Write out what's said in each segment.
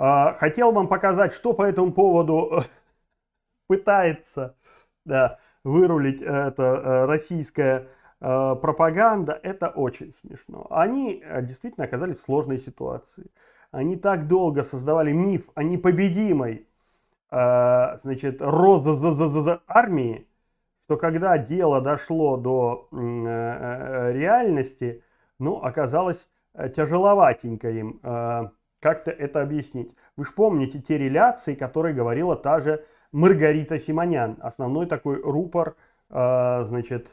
Хотел вам показать, что по этому поводу пытается вырулить эта российская пропаганда. Это очень смешно. Они действительно оказались в сложной ситуации. Они так долго создавали миф о непобедимой, значит, армии, что когда дело дошло до реальности, ну, оказалось тяжеловатенько им как-то это объяснить. Вы же помните те реляции, которые говорила та же Маргарита Симоньян, основной такой рупор, значит,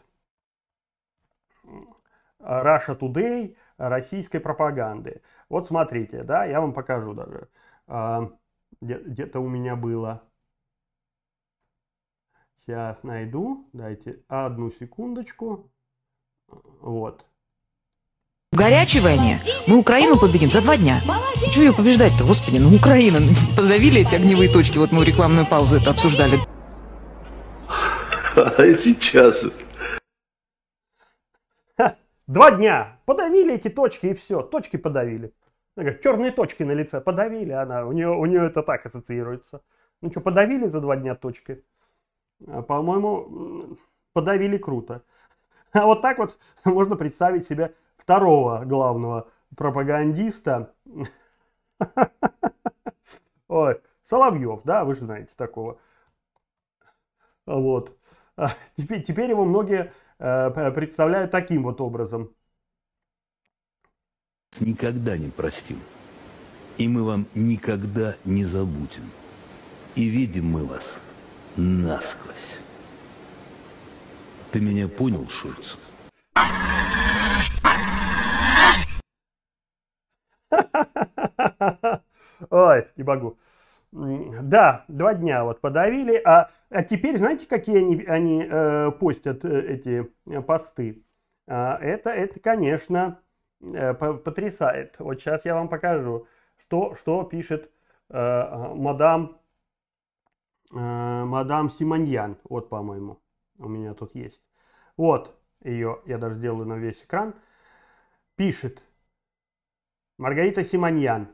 Russia Today, российской пропаганды. Вот смотрите, да, я вам покажу даже. Где-то у меня было. Сейчас найду. Дайте одну секундочку. Вот. Горячее войне. Мы Украину победим за 2 дня. Чего ее побеждать-то, господи? Ну, Украина. Подавили эти огневые точки. Вот мы рекламную паузу это обсуждали. А сейчас... 2 дня. Подавили эти точки и все. Точки подавили. Черные точки на лице подавили. Она, у нее это так ассоциируется. Ну что, подавили за 2 дня точки? По-моему, подавили круто. А вот так вот можно представить себе второго главного пропагандиста. Ой, Соловьев, да, вы же знаете такого. Вот. Теперь его многие представляют таким вот образом. Никогда не простим. И мы вам никогда не забудем. И видим мы вас насквозь. Ты меня понял, Шульц? Ой, не могу. Да, 2 дня вот подавили. А теперь знаете, какие они постят эти посты? Это конечно, потрясает. Вот сейчас я вам покажу, что пишет мадам Симоньян. Вот, по-моему, у меня тут есть. Вот ее, я даже сделаю на весь экран. Пишет Маргарита Симоньян.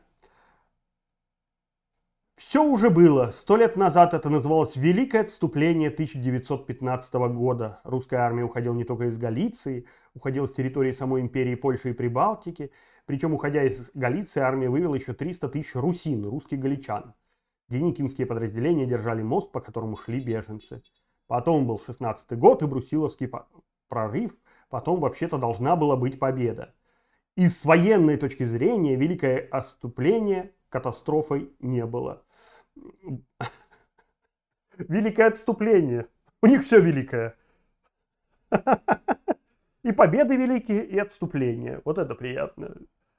Все уже было. 100 лет назад это называлось «Великое отступление» 1915 года. Русская армия уходила не только из Галиции, уходила с территории самой империи Польши и Прибалтики. Причем, уходя из Галиции, армия вывела еще 300 тысяч русин, русских галичан. Деникинские подразделения держали мост, по которому шли беженцы. Потом был 16-й год и Брусиловский прорыв. Потом вообще-то должна была быть победа. И с военной точки зрения «Великое отступление» катастрофой не было. Великое отступление. У них все великое. И победы великие, и отступления. Вот это приятно.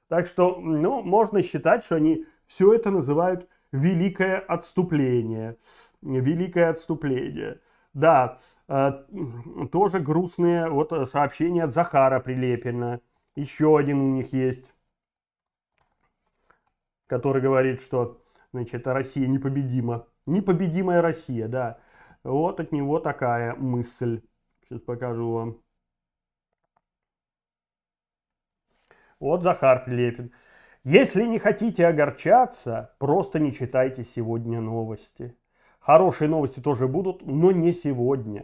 Так что, ну, можно считать, что они все это называют «великое отступление». Великое отступление. Да, тоже грустные вот сообщения от Захара Прилепина. Еще один у них есть, который говорит, что, значит, Россия непобедима. Непобедимая Россия, да. Вот от него такая мысль. Сейчас покажу вам. Вот Захар Прилепин. Если не хотите огорчаться, просто не читайте сегодня новости. Хорошие новости тоже будут, но не сегодня.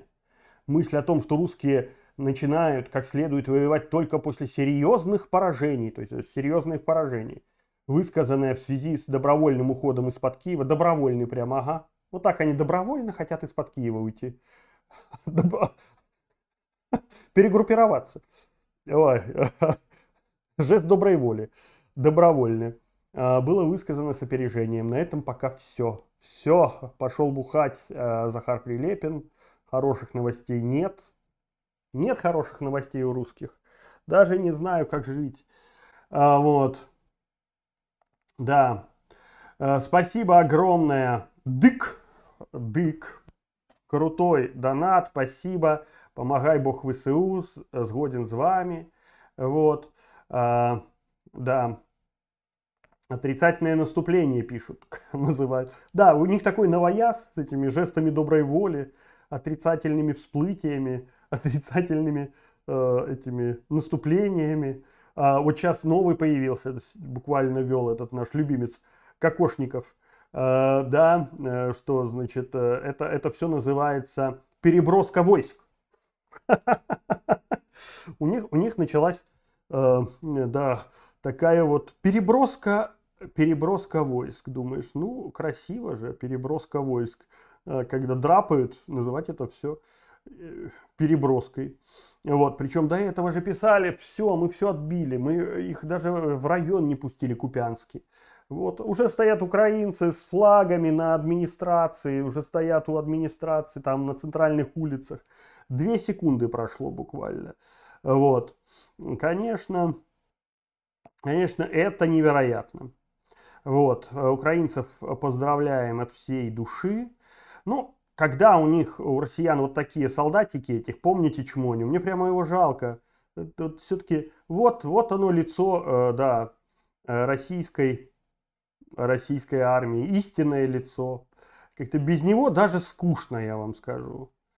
Мысль о том, что русские начинают как следует воевать только после серьезных поражений, то есть серьезных поражений, высказанная в связи с добровольным уходом из-под Киева. Добровольный прямо, ага. Вот так они добровольно хотят из-под Киева уйти. Перегруппироваться. Жест доброй воли. Добровольный. Было высказано с опережением. На этом пока все. Все. Пошел бухать Захар Прилепин. Хороших новостей нет. Нет хороших новостей у русских. Даже не знаю, как жить. Вот. Да, спасибо огромное, Дык, крутой донат, спасибо, помогай Бог ВСУ, сгоден с вами, вот, да, отрицательное наступление пишут, называют, да, у них такой новояз с этими жестами доброй воли, отрицательными всплытиями, отрицательными этими наступлениями. Вот сейчас новый появился, буквально вел этот наш любимец Кокошников, да, что, значит, это все называется переброска войск. У них началась, да, такая вот переброска войск. Думаешь, ну, красиво же, переброска войск. Когда драпают, называть это все переброской. Вот, причем до этого же писали, все, мы все отбили, мы их даже в район не пустили Купянский. Вот, уже стоят украинцы с флагами на администрации, уже стоят у администрации там на центральных улицах. 2 секунды прошло буквально. Вот, конечно, это невероятно. Вот, украинцев поздравляем от всей души. Ну, когда у них, у россиян вот такие солдатики этих, помните Чмоню, мне прямо его жалко. Тут все-таки вот оно лицо, да, российской армии, истинное лицо. Как-то без него даже скучно, я вам скажу.